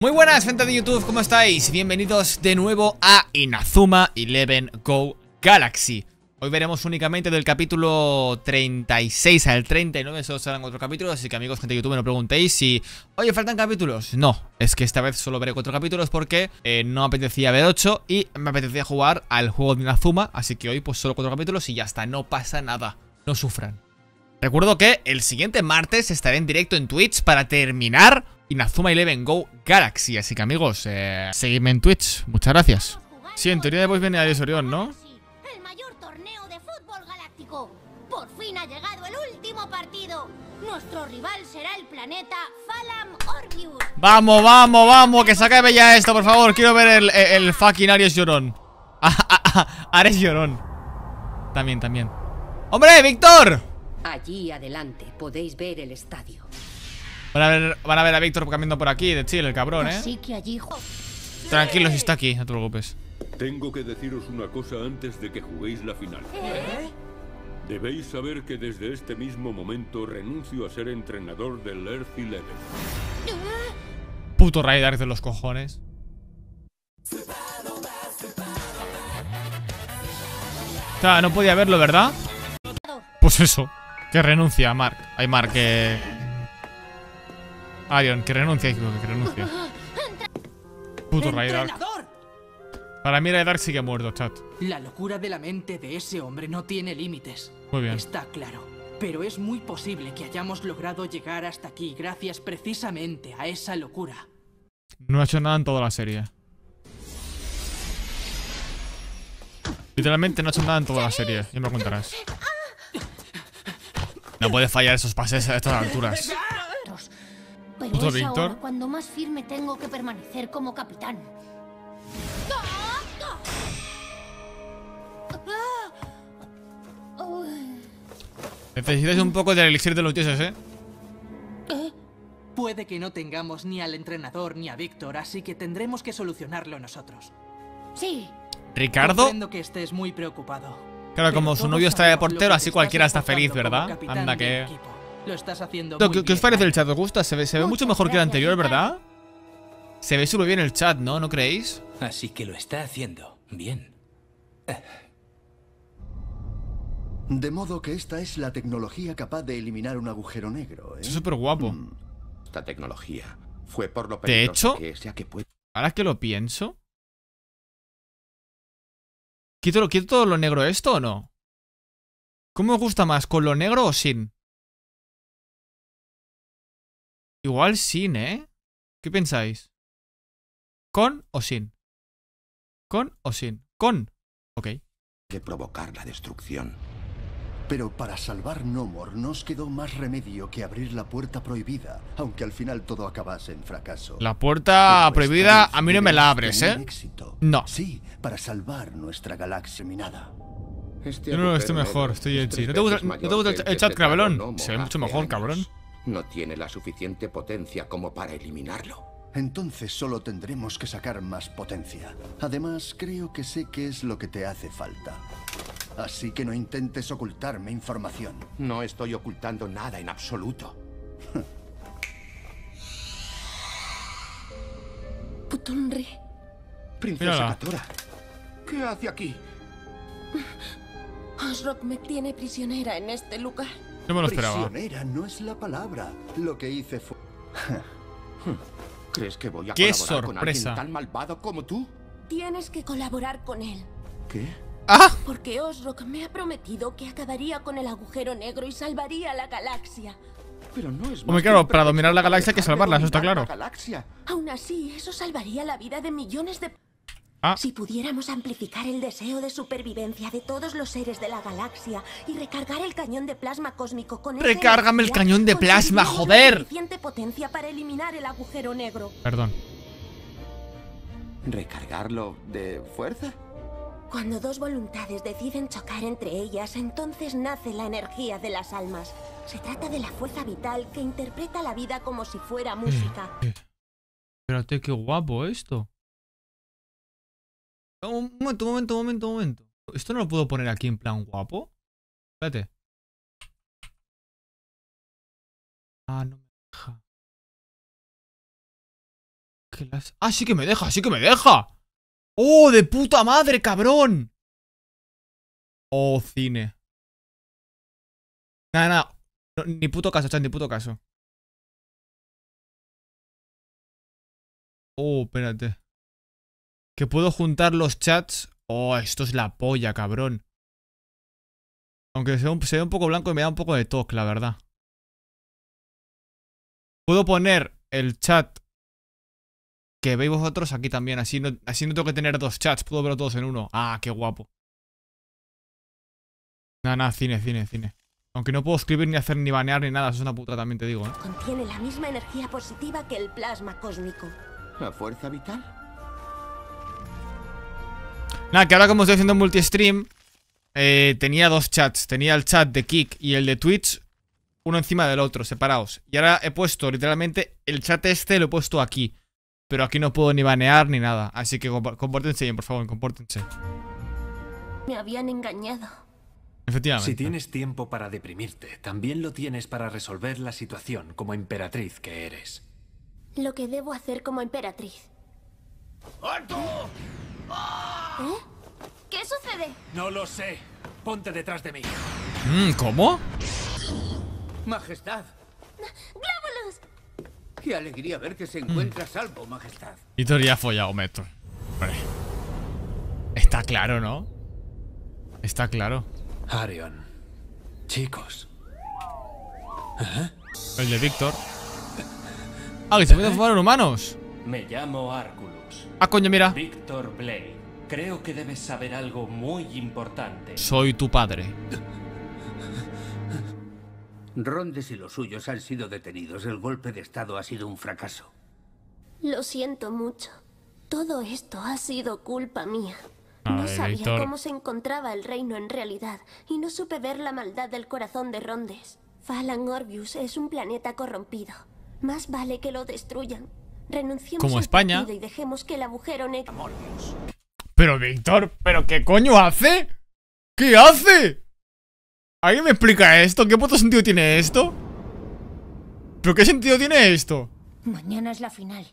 Muy buenas, gente de YouTube, ¿cómo estáis? Bienvenidos de nuevo a Inazuma 11 Go Galaxy. Hoy veremos únicamente del capítulo 36 al 39, solo serán otros capítulos, así que amigos, gente de YouTube, no preguntéis si... Oye, ¿faltan capítulos? No, es que esta vez solo veré 4 capítulos porque no me apetecía ver 8 y me apetecía jugar al juego de Inazuma, así que hoy pues solo 4 capítulos y ya está, no pasa nada, no sufran. Recuerdo que el siguiente martes estaré en directo en Twitch para terminar Inazuma 11 Go Galaxy, así que amigos, seguidme en Twitch, muchas gracias. Sí, en teoría después viene Arias Orión, ¿no? El mayor torneo de fútbol galáctico. Por fin ha llegado el último partido. Nuestro rival será el planeta Phalam Orbius. Vamos, vamos, vamos, que se acabe ya esto, por favor. Quiero ver el fucking Ares Llorón. Ares Llorón. También. ¡Hombre, Víctor! Allí adelante podéis ver el estadio. Van a ver a Víctor caminando por aquí de Chile, el cabrón, ¿eh? Así que allí... Tranquilos, está aquí, no te preocupes. Tengo que deciros una cosa antes de que juguéis la final. ¿Eh? Debéis saber que desde este mismo momento renuncio a ser entrenador del Earth 11. Puto Raidar de los cojones. O sea, no podía verlo, ¿verdad? Pues eso. Que renuncia, Mark. Ay, Mark, que... Arion, que renuncia, hijo, que renuncia. Puto Raidar. Para mí Raidar sigue muerto, chat. La locura de la mente de ese hombre no tiene límites. Muy bien. Está claro. Pero es muy posible que hayamos logrado llegar hasta aquí gracias precisamente a esa locura. No ha hecho nada en toda la serie. Literalmente no ha hecho nada en toda la serie. Ya me contarás. No puede fallar esos pases a estas alturas. Pero puto Víctor. Ahora, cuando más firme tengo que permanecer como capitán. Necesitáis un poco de elixir de los dioses, ¿eh? Puede que no tengamos ni al entrenador ni a Víctor, así que tendremos que solucionarlo nosotros. Sí. Ricardo. Entiendo que estés muy preocupado. Claro, como su novio está de portero, así cualquiera está feliz, ¿verdad? Anda, que... Lo estás haciendo muy bien. ¿Qué os parece el chat? ¿Os gusta? Se ve mucho mejor que el anterior, ¿verdad? Se ve súper bien el chat, ¿no? ¿No creéis? Así que lo está haciendo bien. De modo que esta es la tecnología capaz de eliminar un agujero negro, ¿eh? Es súper guapo. Esta tecnología fue por lo peligroso que sea que puede... Ahora que lo pienso... ¿Quito todo lo negro esto o no? ¿Cómo me gusta más? ¿Con lo negro o sin? Igual sin, ¿eh? ¿Qué pensáis? ¿Con o sin? ¿Con o sin? ¿Con? Ok. ...que provocar la destrucción. Pero para salvar Nomor nos quedó más remedio que abrir la puerta prohibida, aunque al final todo acabase en fracaso. La puerta prohibida a mí no me la abres, ¿eh? No. Sí, para salvar nuestra galaxia minada. Yo no estoy mejor, estoy en sí. ¿No te gusta el chat, Cravelón? Se ve mucho mejor, cabrón. No tiene la suficiente potencia como para eliminarlo. Entonces solo tendremos que sacar más potencia. Además, creo que sé qué es lo que te hace falta. Así que no intentes ocultarme información. No estoy ocultando nada en absoluto. Putonre. Princesa Katora, ¿qué hace aquí? Osrock me tiene prisionera en este lugar. No me lo esperaba. Prisionera no es la palabra. Lo que hice fue... ¿Crees que voy a colaborar con alguien tan malvado como tú? Tienes que colaborar con él. ¿Qué? ¡Ah! Porque Osrock me ha prometido que acabaría con el agujero negro y salvaría la galaxia. Pero no es... Hombre, claro, para dominar la galaxia hay que salvarla, eso está claro. Aún así, eso salvaría la vida de millones de... Ah. Si pudiéramos amplificar el deseo de supervivencia de todos los seres de la galaxia y recargar el cañón de plasma cósmico con... ¡Recárgame el cañón de plasma, joder! Suficiente potencia para eliminar el agujero negro. Perdón. ¿Recargarlo de fuerza? Cuando dos voluntades deciden chocar entre ellas, entonces nace la energía de las almas. Se trata de la fuerza vital que interpreta la vida como si fuera música. Espérate, qué guapo esto. Un momento. ¿Esto no lo puedo poner aquí en plan guapo? Espérate. Ah, no me deja. Ok. que las... ¡Ah, sí que me deja! ¡Sí que me deja! ¡Oh, de puta madre, cabrón! ¡Oh, cine! Nada, nada. No, ni puto caso, chan, ni puto caso. Oh, espérate. Que puedo juntar los chats. Oh, esto es la polla, cabrón. Aunque se ve un poco blanco y me da un poco de toque, la verdad. Puedo poner el chat que veis vosotros aquí también. Así no tengo que tener dos chats. Puedo verlo todos en uno. Ah, qué guapo. Nada, nada, cine, cine, cine. Aunque no puedo escribir, ni hacer, ni banear, ni nada. Eso es una puta, también te digo, ¿eh? Contiene la misma energía positiva que el plasma cósmico. ¿La fuerza vital? Nada, que ahora como estoy haciendo multistream, tenía dos chats. Tenía el chat de Kick y el de Twitch, uno encima del otro, separados. Y ahora he puesto, literalmente, el chat este lo he puesto aquí. Pero aquí no puedo ni banear ni nada. Así que compórtense bien, por favor, compórtense. Me habían engañado. Efectivamente. Si tienes tiempo para deprimirte, también lo tienes para resolver la situación como emperatriz que eres. Lo que debo hacer como emperatriz. ¡Alto! ¿Eh? ¿Qué sucede? No lo sé. Ponte detrás de mí. ¿Cómo? Majestad. ¡Glábulos! Qué alegría ver que se encuentra salvo, Majestad. Víctor ya ha follado, Metro. Vale. Está claro, ¿no? Está claro. Arion. Chicos. ¿Eh? El de Víctor. Ah, que se pueden jugar humanos. Me llamo Arculus. Ah, coño, mira. Víctor Blade. Creo que debes saber algo muy importante. Soy tu padre. Rondes y los suyos han sido detenidos. El golpe de estado ha sido un fracaso. Lo siento mucho. Todo esto ha sido culpa mía. No sabía cómo se encontraba el reino en realidad y no supe ver la maldad del corazón de Rondes. Phalan Orbius es un planeta corrompido. Más vale que lo destruyan. Renunciemos como España y dejemos que el agujero negro. Pero Víctor, ¿pero qué coño hace? ¿Qué hace? ¿Alguien me explica esto? ¿Qué puto sentido tiene esto? ¿Pero qué sentido tiene esto? Mañana es la final.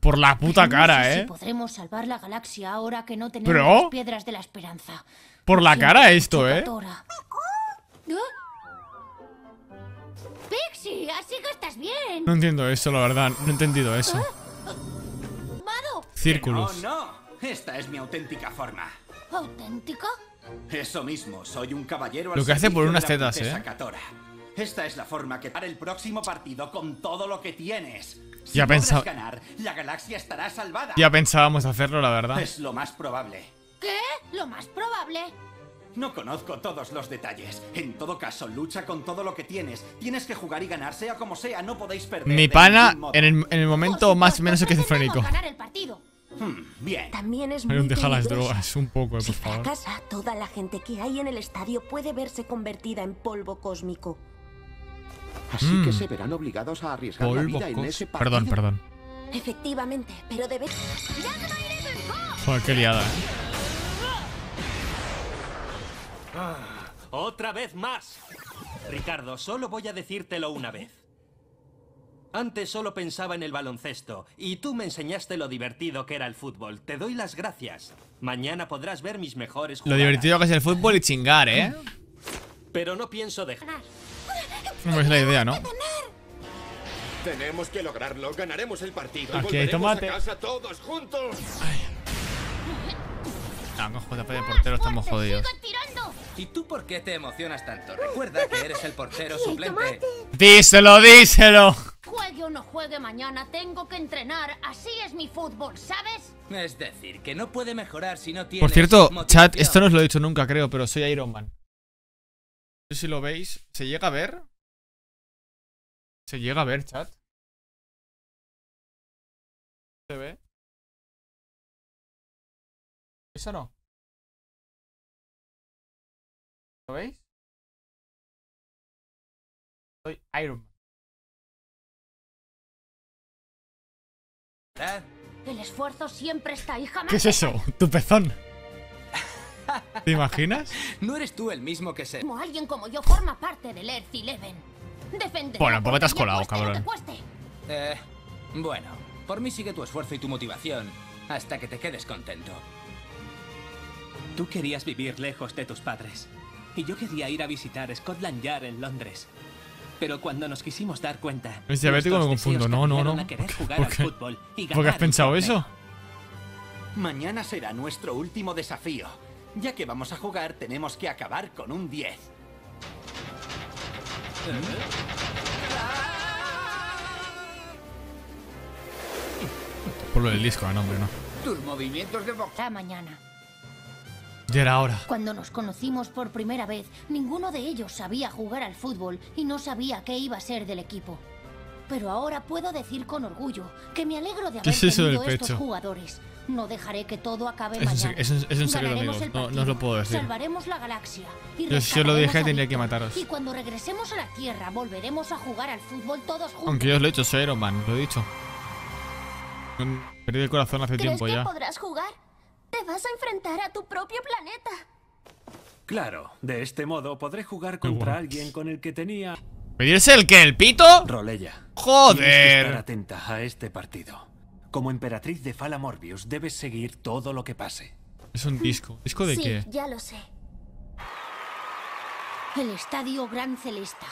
Por la puta cara, si podremos salvar la galaxia ahora que no tenemos las piedras de la esperanza. Por la cara esto, ¿Eh? Pixie, así que estás bien. No entiendo eso, la verdad. No he entendido eso. Círculos. No, no. Esta es mi auténtica forma. ¿Auténtica? Eso mismo. Soy un caballero. Lo que hace por unas tetas, Catora. Esta es la forma que para el próximo partido con todo lo que tienes. Si ya pensábamos ganar, la galaxia estará salvada. Ya pensábamos hacerlo, la verdad. Es lo más probable. ¿Qué? ¿Lo más probable? No conozco todos los detalles. En todo caso, lucha con todo lo que tienes. Tienes que jugar y ganar, sea como sea, no podéis perder. Mi pana, en el momento más o menos esquizofrénico. Ganar el partido. Bien. También es muy deja las drogas un poco, por favor. Casa, toda la gente que hay en el estadio puede verse convertida en polvo cósmico. Así que se verán obligados a arriesgar la vida en ese partido. Perdón, perdón. Efectivamente, pero debe... Joder, qué liada, otra vez más. Ricardo, solo voy a decírtelo una vez. Antes solo pensaba en el baloncesto y tú me enseñaste lo divertido que era el fútbol. Te doy las gracias. Mañana podrás ver mis mejores jugadas. Lo divertido que es el fútbol y chingar, ¿eh? Pero no pienso dejar. No es la idea, ¿no? Tenemos que lograrlo, ganaremos el partido. Aquí hay tomate. A casa todos juntos. No, con JP de portero estamos jodidos. ¿Y tú por qué te emocionas tanto? Recuerda que eres el portero suplente. Díselo, díselo. Juegue o no juegue mañana, tengo que entrenar. Así es mi fútbol, ¿sabes? Es decir, que no puede mejorar si no tiene. Por cierto, chat, esto no os lo he dicho nunca, creo, pero soy Iron Man. Si lo veis, ¿se llega a ver? ¿Se llega a ver, chat? ¿Se ve? ¿Eso no? ¿Lo veis? Soy Iron Man. El esfuerzo siempre está ahí, jamás. ¿Qué es eso? Tu pezón. ¿Te imaginas? No eres tú el mismo que sé. Como alguien como yo forma parte del Earth Eleven. Defende. Bueno, ¿por qué te has colado, cabrón? Bueno, Por mí sigue tu esfuerzo y tu motivación hasta que te quedes contento. Tú querías vivir lejos de tus padres y yo quería ir a visitar Scotland Yard en Londres. Pero cuando nos quisimos dar cuenta... ¿Es diabético? Me confundo. No. ¿Por qué has pensado eso? Mañana será nuestro último desafío. Ya que vamos a jugar, tenemos que acabar con un 10. Por lo del disco, hombre, no. Tus movimientos de boca. Mañana. Ya era hora. Cuando nos conocimos por primera vez, ninguno de ellos sabía jugar al fútbol y no sabía qué iba a ser del equipo. Pero ahora puedo decir con orgullo que me alegro de haber tenido estos jugadores. No dejaré que todo acabe mañana. Es un secreto, amigos. No os lo puedo decir. Salvaremos la galaxia. Si yo lo dejé, tendría que mataros. Y cuando regresemos a la Tierra, volveremos a jugar al fútbol todos juntos. Aunque yo os lo he hecho, soy Iron Man, lo he dicho. Perdí el corazón hace tiempo ya. ¿Crees que podrás jugar? Te vas a enfrentar a tu propio planeta. Claro, de este modo podré jugar contra alguien con el que tenía. ¿Pedirse el qué? ¿El pito? Rolella. Joder. Estar atenta a este partido. Como emperatriz de Fala Morbius, debes seguir todo lo que pase. Es un disco. ¿Disco de qué? Ya lo sé. El Estadio Gran Celesta.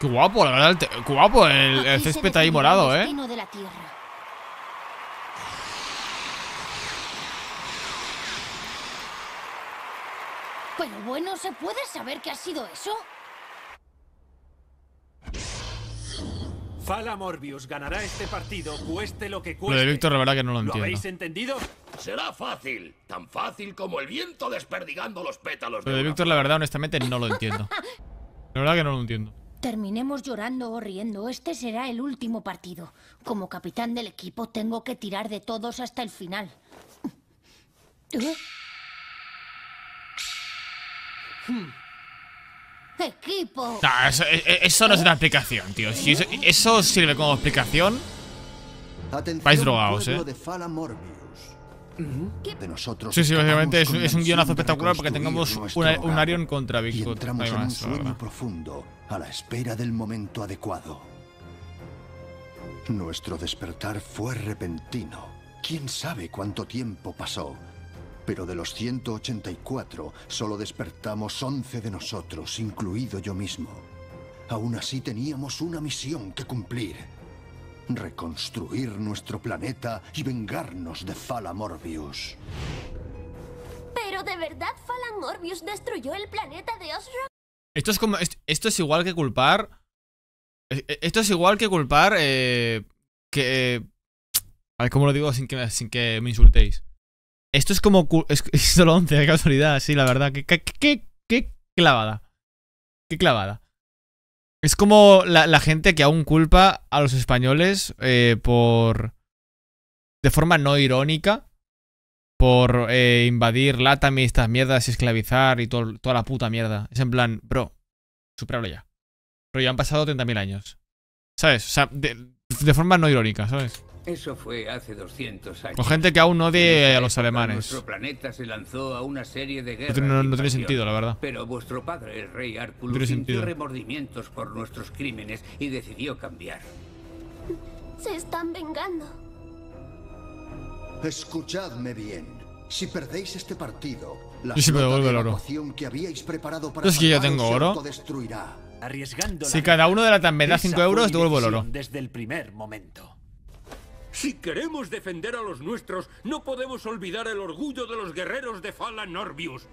Qué guapo, la verdad. Qué guapo el césped ahí morado, ¿eh? De la Tierra. Pero bueno, ¿se puede saber qué ha sido eso? Fala Morbius ganará este partido, cueste lo que cueste. Lo de Víctor, la verdad que no lo entiendo. ¿Lo habéis entendido? Será fácil, tan fácil como el viento desperdigando los pétalos. Lo de Víctor, la verdad, honestamente, no lo entiendo. La verdad que no lo entiendo. Terminemos llorando o riendo, este será el último partido. Como capitán del equipo tengo que tirar de todos hasta el final. ¿Eh? Equipo. Nah, eso no es una explicación, tío. Si eso sirve como explicación. Vais drogados, de Fala Morbius. De nosotros. Sí, básicamente es un guionazo espectacular porque tengamos un Arion contra Victor. Entramos en un sueño profundo a la espera del momento adecuado. Nuestro despertar fue repentino. Quién sabe cuánto tiempo pasó. Pero de los 184, solo despertamos 11 de nosotros, incluido yo mismo. Aún así teníamos una misión que cumplir. Reconstruir nuestro planeta y vengarnos de Fala Morbius. ¿Pero de verdad Fala Morbius destruyó el planeta de Osro? Esto es igual que culpar... Esto es igual que culpar... A ver, ¿cómo lo digo sin que me insultéis? Esto es como... Es solo 11, de casualidad, sí, la verdad. Qué clavada. Qué clavada. Es como la gente que aún culpa a los españoles por... De forma no irónica. Por invadir Latam y estas mierdas y esclavizar y toda la puta mierda. Es en plan, bro, superalo ya. Pero ya han pasado 30.000 años. ¿Sabes? O sea, de forma no irónica, ¿sabes? Eso fue hace 200 años. O gente que aún odia a los alemanes. Nuestro planeta se lanzó a una serie de guerras. No tiene sentido, la verdad. Pero vuestro padre, el rey Artulus, sintió remordimientos por nuestros crímenes y decidió cambiar. Se están vengando. Escuchadme bien. Si perdéis este partido, la situación que habéis preparado para es que yo tengo oro. Si cada uno de la tan me da 5 euros, devuelvo el oro. Desde el primer momento. Si queremos defender a los nuestros, no podemos olvidar el orgullo de los guerreros de Fala Morbius.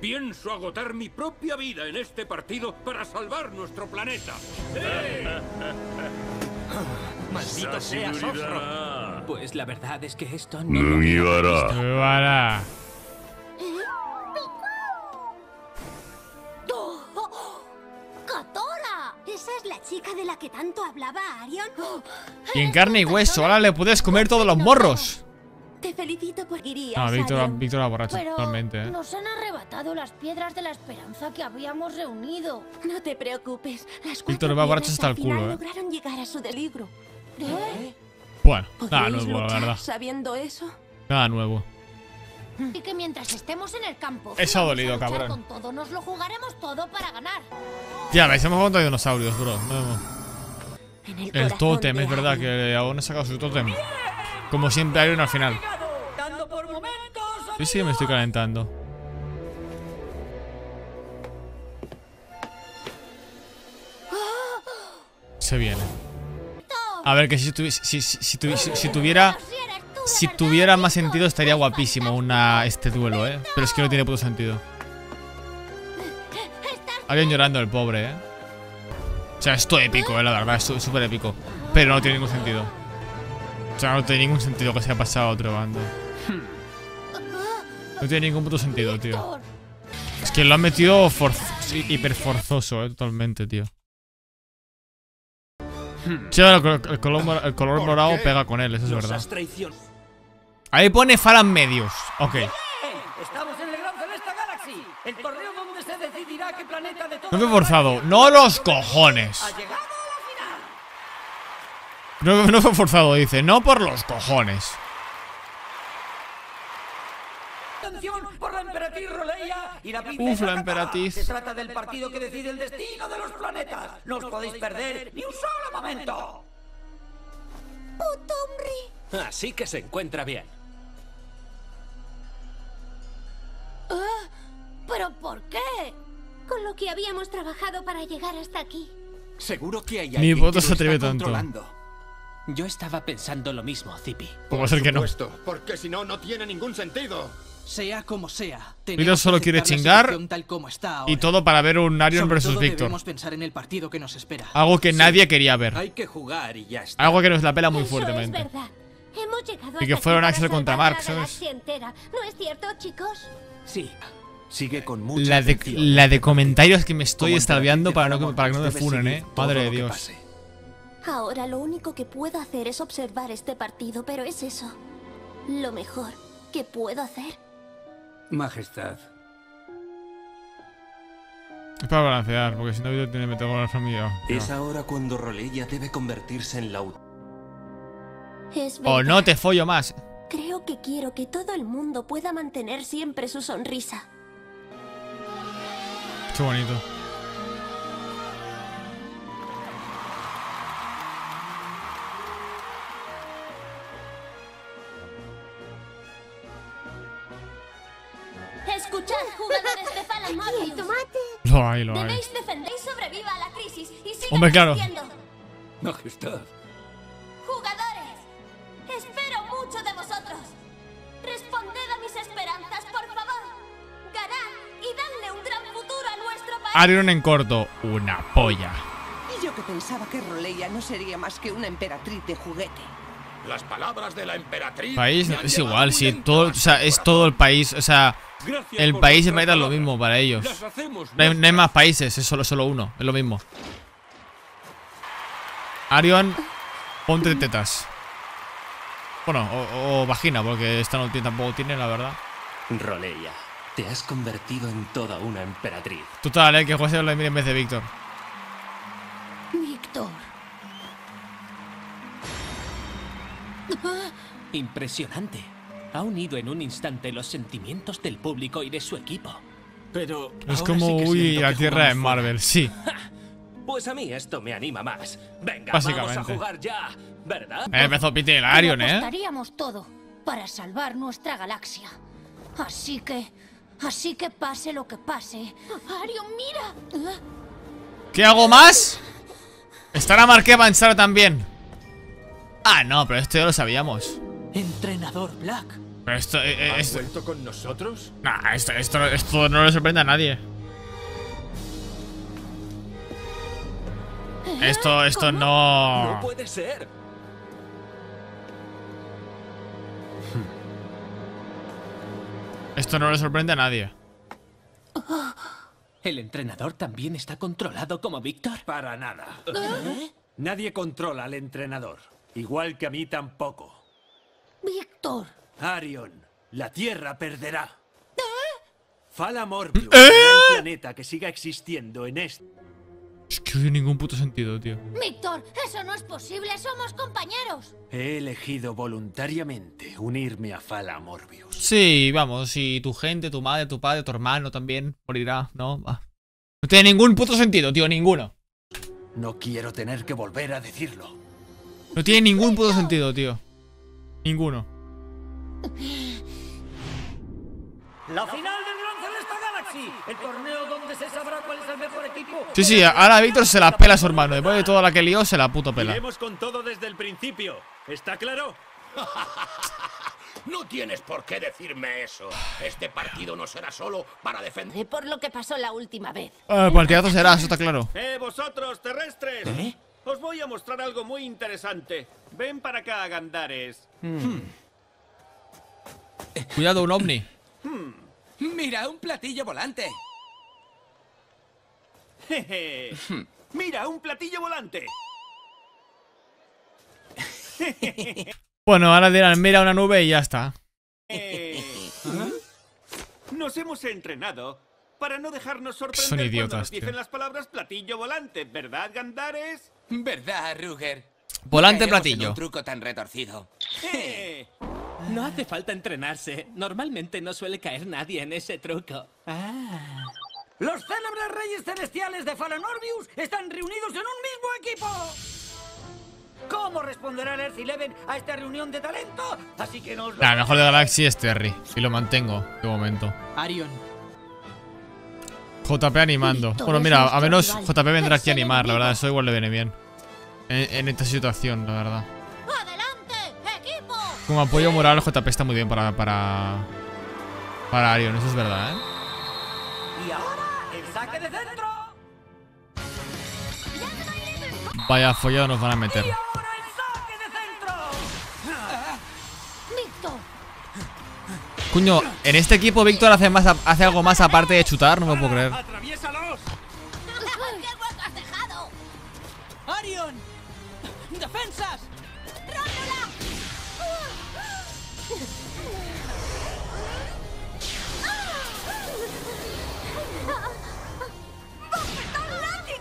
Pienso agotar mi propia vida en este partido para salvar nuestro planeta. ¡Eh! ¡Maldito sea, Osro! Pues la verdad es que esto no lo hará. ¿Esa es la chica de la que tanto hablaba Arion? Y en carne y hueso, ahora le puedes comer todos los morros. Te felicito por irías. Ah, Víctor la borracha totalmente, ¿eh? Nos han arrebatado las piedras de la esperanza que habíamos reunido. No te preocupes, las Víctor va borracha hasta el culo, ¿eh? Lograron llegar a su delirio. ¿Eh? Bueno, nada nuevo, la verdad. Sabiendo eso. Nada nuevo. Y que mientras estemos en el campo, eso ha dolido, cabrón. Con todo, nos lo jugaremos todo para ganar. Ya veis, hemos montado dinosaurios, bro. El tótem, es verdad que aún no ha sacado su tótem. Como siempre hay uno al final. Yo sí que me estoy calentando. Se viene. A ver, que si tuviera más sentido estaría guapísimo este duelo, ¿eh? Pero es que no tiene puto sentido. Alguien llorando el pobre, ¿eh? O sea, esto épico, la verdad, esto es súper épico. Pero no tiene ningún sentido. O sea, no tiene ningún sentido que se haya pasado a otro bando. No tiene ningún puto sentido, tío. Es que lo han metido hiperforzoso, totalmente, tío. Sí, el color morado pega con él, eso es verdad. Ahí pone Falan Medios. Ok. No me he forzado. No los cojones. No fue forzado, dice. No por los cojones. Por la emperatriz Roleia y la princesa. La emperatriz. Se trata del partido que decide el destino de los planetas. No os podéis perder ni un solo momento. Puto hombre. Así que se encuentra bien. ¿Pero por qué? Con lo que habíamos trabajado para llegar hasta aquí. Seguro que hay alguien. Ni voto se atreve tanto. Yo estaba pensando lo mismo, Zippy. ¿Cómo ser que no? Porque si no, no tiene ningún sentido. Sea como sea, Víctor solo quiere chingar y todo para ver un Arion versus Víctor. Algo que nadie quería ver. Hay que jugar y ya está. Algo que nos la pela muy fuertemente. Y que fueron Axel contra Mark, ¿sabes? ¿No es cierto, chicos? Sí. Sigue con mucha la de comentarios que me estoy estalviando para que no me funen, Padre de Dios. Ahora lo único que puedo hacer es observar este partido, pero es eso. Lo mejor que puedo hacer. Majestad. Es para balancear, porque si no Víctor tiene meter con la familia. Es ahora cuando Roleia debe convertirse en la... O no te follo más. Creo que quiero que todo el mundo pueda mantener siempre su sonrisa. Qué bonito. Escuchad, jugadores de Falan Medius. Lo hay. Debéis defender y sobreviva a la crisis y sigan resistiendo. Majestad. Jugadores, espero mucho de vosotros. Responded a mis esperanzas, por favor. Ganad y dadle un gran futuro a nuestro país. Arion en corto, una polla. Y yo que pensaba que Roleia no sería más que una emperatriz de juguete. Las palabras de la emperatriz. País es igual, sí, todo, o sea, es todo el país, o sea, el país y planeta es lo mismo para ellos. No hay más países, es solo uno, es lo mismo. Arion, ponte tetas. Bueno, o vagina, porque esta no tampoco tiene, la verdad. Roleia, te has convertido en toda una emperatriz. Total, que José habla en vez de Víctor. Impresionante. Ha unido en un instante los sentimientos del público y de su equipo. Pero es como uy, la tierra es Marvel, sí. Pues a mí esto me anima más. Venga, vamos a jugar ya, ¿verdad? Empezó Pete el Arion, Apostaríamos todo para salvar nuestra galaxia. Así que pase lo que pase. Arion, mira. ¿Qué hago más? Estará Marqués Banchero también. Ah, no, pero esto ya lo sabíamos. Entrenador Black. Pero esto ¿has vuelto con nosotros? Nah, esto no le sorprende a nadie. Esto no. No puede ser. Esto no le sorprende a nadie. El entrenador también está controlado como Víctor. Para nada. Nadie controla al entrenador. Igual que a mí tampoco. Víctor. Arion, la Tierra perderá. Fala Morbius, el planeta que siga existiendo en este. Es que no tiene ningún puto sentido, tío. Víctor, eso no es posible, somos compañeros. He elegido voluntariamente unirme a Fala Morbius. Sí, vamos, y tu gente, tu madre, tu padre, tu hermano también morirá, ¿no? No tiene ningún puto sentido, tío, ninguno. No quiero tener que volver a decirlo. No tiene ningún puto sentido, tío. Ninguno. La final del Gran Celesta Galaxy. El torneo donde se sabrá cuál es el mejor equipo. Sí, sí, ahora a Víctor se la pela a su hermano. Después de toda la que lió, se la puto pela. Iremos con todo desde el principio. ¿Está claro? No tienes por qué decirme eso. Este partido no será solo para defender. Por lo que pasó la última vez. El partidazo será, eso está claro. Vosotros, terrestres. ¿Eh? Os voy a mostrar algo muy interesante. Ven para acá, Gandares. Cuidado, un ovni. Mira, un platillo volante. Mira, un platillo volante. Bueno, ahora dirán, mira una nube y ya está. Nos hemos entrenado para no dejarnos sorprender. Son idiotas, cuando nos dicen las palabras platillo volante, ¿verdad, Gandares? ¿Verdad, Ruger? Volante platillo. Un truco tan retorcido. No hace falta entrenarse. Normalmente no suele caer nadie en ese truco. Los célebres reyes celestiales de Fallen Orbius están reunidos en un mismo equipo. ¿Cómo responderá el Earth 11 a esta reunión de talento? Así que no. La mejor de Galaxy es Terry. Y lo mantengo de momento. Arion. JP animando. Bueno, mira, a menos JP vendrá aquí a animar, la verdad. Eso igual le viene bien. En esta situación, la verdad. ¡Adelante, equipo! Como apoyo moral, JP está muy bien para Arion, eso es verdad, ¿eh? Y ahora, el saque de centro. Vaya follado nos van a meter. Cuño, en este equipo Víctor hace algo más aparte de chutar, no me puedo creer. ¡Arion! ¡Defensas!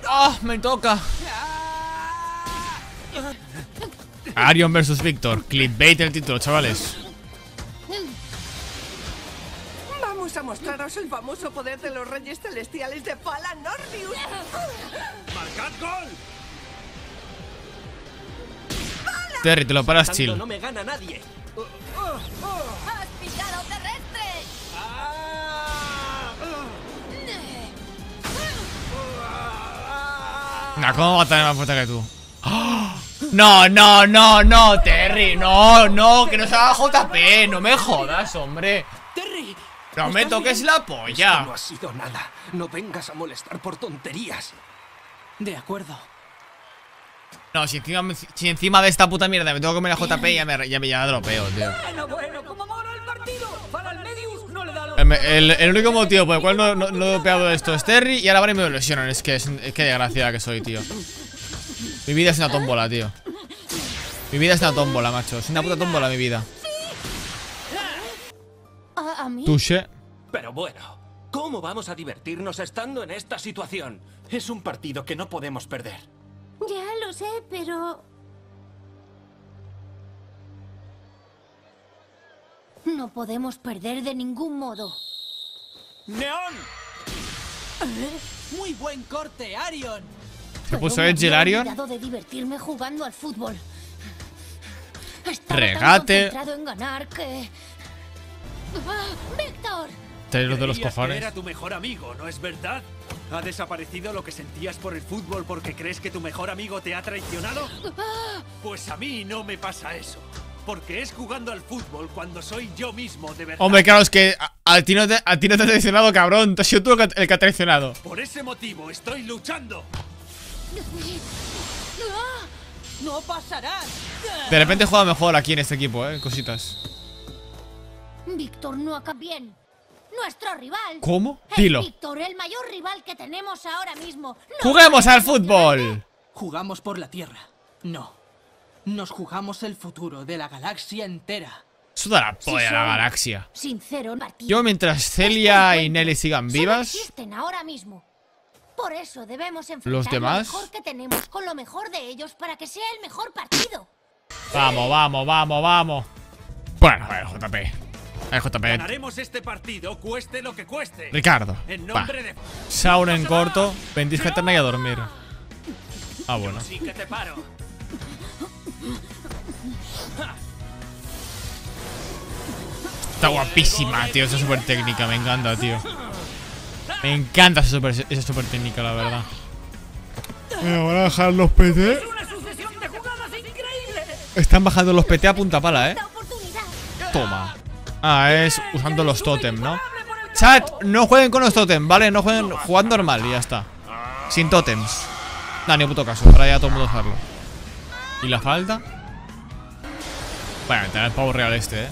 ¡Ah! ¡Me toca! Arion versus Víctor. Clickbait el título, chavales. Vamos a mostraros el famoso poder de los Reyes Celestiales de Fallen Orbius. ¡Marcad gol! Terry, te lo paras chill. No me gana nadie. ¡Has pillado terrestre! Nah, ¿cómo va a tener más fuerza que tú? No, no, no, no, Terry. No, no, que no se haga JP. No me jodas, hombre. Terry, no me toques la polla. Esto no ha sido nada. No vengas a molestar por tonterías. De acuerdo. No, si encima de esta puta mierda me tengo que comer a JP, ya me dropeo, tío. Bueno, como mola el partido. Para el Medius no le da lo. El único motivo por el cual no he dopeado esto es Terry. Y ahora van y me lesionan. Es que desgraciada que soy, tío. Mi vida es una tómbola, tío. Mi vida es una tómbola, macho. Es una puta tómbola mi vida. Touché. Pero bueno, ¿cómo vamos a divertirnos estando en esta situación? Es un partido que no podemos perder. Ya lo sé, pero... no podemos perder de ningún modo. ¡Neón! Muy buen corte, Arion. ¿Se puso Edge el Arion? De divertirme jugando al fútbol. Regate. En ganar que... ¡Víctor! Teneros de los cojones. Era tu mejor amigo, ¿no es verdad? ¿Ha desaparecido lo que sentías por el fútbol porque crees que tu mejor amigo te ha traicionado? Pues a mí no me pasa eso. Porque es jugando al fútbol cuando soy yo mismo, de verdad. Hombre, claro, es que a ti no te ha traicionado, cabrón. Te has sido tú el que ha traicionado. Por ese motivo estoy luchando. No pasará. De repente juega mejor aquí en este equipo, cositas. Víctor no acaba bien. Nuestro rival. ¿Cómo? Dilo. Víctor, el mayor rival que tenemos ahora mismo. ¡Juguemos al fútbol! Jugamos por la Tierra. No. Nos jugamos el futuro de la galaxia entera. Suda la polla de la galaxia. Sincero, Martín. Yo mientras Celia y Nelly sigan vivas. Existen ahora mismo. Por eso debemos enfrentar lo mejor que tenemos con lo mejor de ellos para que sea el mejor partido. Vamos, vamos, vamos, vamos. Bueno, a ver, JP. Ganaremos este partido, cueste lo que cueste. Ricardo. En nombre de... Sauron en corto, bendizca eterna y a dormir. Ah, bueno. Sí que te paro. Está guapísima, tío. Esa super técnica, me encanta, tío. Me encanta esa super técnica, la verdad. Bueno, voy a dejar los PT. Están bajando los PT a punta pala, eh. Toma. Ah, es usando los tótem, ¿no? Chat, no jueguen con los tótem, ¿vale? No jueguen, jugad normal y ya está. Sin tótems. Nah, ni puto caso, para ya todo el mundo usarlo. ¿Y la falta? Bueno, tener el pavo real este, eh.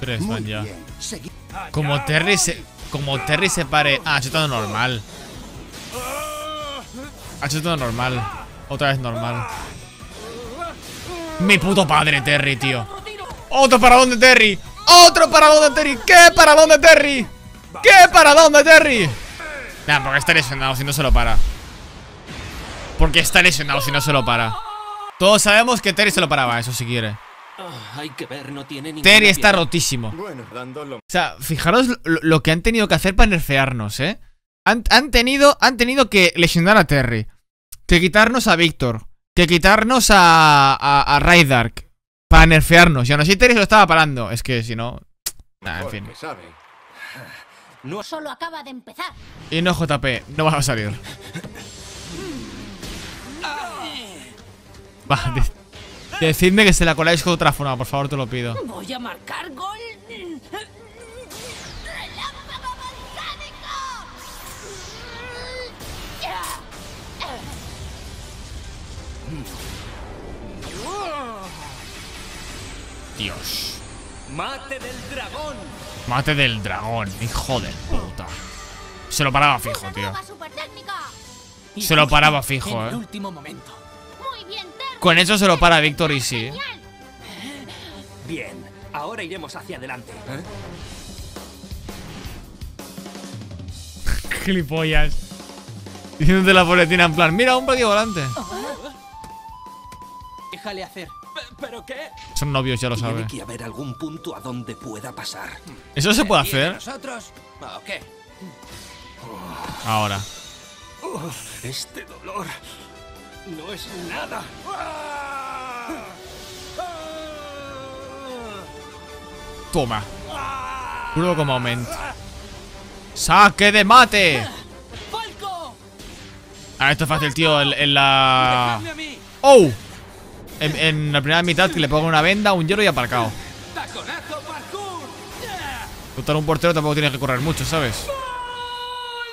Tres van ya. Como Terry se pare. Ah, ha hecho todo normal. Ha hecho todo normal. Otra vez normal. Mi puto padre, Terry, tío. Otro paradón de Terry. Otro paradón de Terry. ¿Qué paradón de Terry? ¿Qué paradón de Terry? Nah, porque está lesionado si no se lo para. Porque está lesionado si no se lo para. Todos sabemos que Terry se lo paraba, eso si quiere. Hay que ver, no tiene ninguna. Terry está rotísimo. Bueno, dándolo. O sea, fijaros lo que han tenido que hacer para nerfearnos, ¿eh? Han tenido que lesionar a Terry. Que quitarnos a Víctor. Que quitarnos a Raidark. Para nerfearnos. Y aún así Terry se lo estaba parando. Es que si no... Nah, en fin. No solo acaba de empezar. Y no, JP. No vas a salir. Va, decidme que se la coláis con otra forma, por favor, te lo pido. Voy a marcar gol. ¡Relámpago volcánico! Dios. Mate del dragón. Mate del dragón, hijo de puta. Se lo paraba fijo, tío. Se lo paraba fijo, eh. Con eso se lo para Víctor y sí. Bien, ahora iremos hacia adelante. Gilipollas. Diciéndote la boletina en plan, mira, un patio volante. Déjale hacer. ¿Pero qué? Son novios, ya lo saben. Tiene que haber algún punto a donde pueda pasar. ¿Eso se puede hacer? ¿Nosotros? ¿O qué? Ahora. Este dolor. No es nada. Toma. Puro como aumento. ¡Saque de mate! Ah, esto es fácil, tío. En la... ¡Oh! En la primera mitad que le pongo una venda, un hielo y aparcado. Contra un portero tampoco tienes que correr mucho, ¿sabes?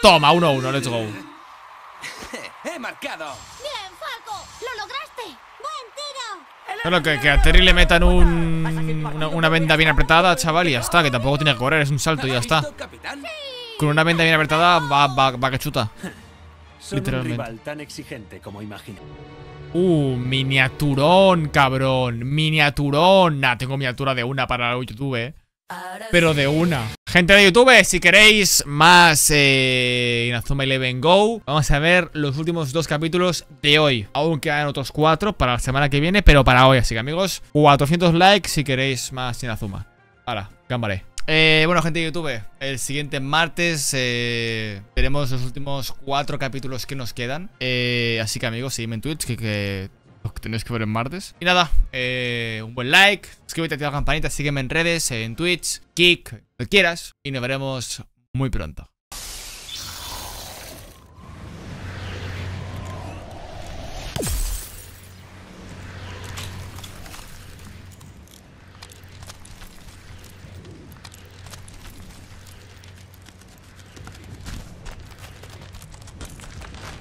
Toma, 1-1, let's go. He marcado. Claro, que a Terry le metan una venda bien apretada, chaval, y ya está. Que tampoco tiene que correr, es un salto y ya está. Con una venda bien apretada va que chuta. Literalmente. Miniaturón, cabrón. Miniaturón. Nah, tengo miniatura de una para YouTube, eh. Pero de una. Gente de YouTube, si queréis más Inazuma Eleven Go, vamos a ver los últimos 2 capítulos de hoy. Aún quedan otros 4 para la semana que viene, pero para hoy. Así que, amigos, 400 likes si queréis más Inazuma. Ahora, cámara. Bueno, gente de YouTube, el siguiente martes veremos los últimos 4 capítulos que nos quedan. Así que, amigos, seguidme en Twitch, que que tenéis que ver el martes. Y nada, un buen like, suscríbete, activa la campanita, sígueme en redes, en Twitch, Kick, lo que quieras. Y nos veremos muy pronto.